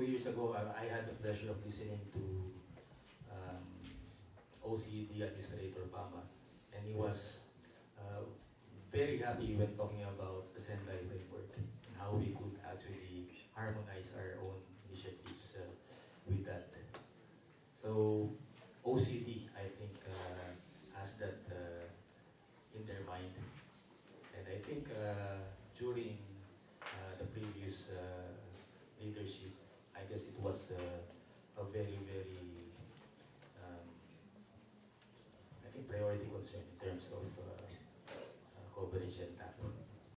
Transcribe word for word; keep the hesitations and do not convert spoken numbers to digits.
two years ago, I, I had the pleasure of listening to um, O C D Administrator Pama, and he was uh, very happy when talking about the Sendai framework and how we could actually harmonize our own initiatives uh, with that. So O C D, I think, uh, has that uh, in their mind. And I think uh, during uh, the previous uh, leadership, I guess it was uh, a very, very, um, I think, priority concern in terms of uh, uh, cooperation and tackling.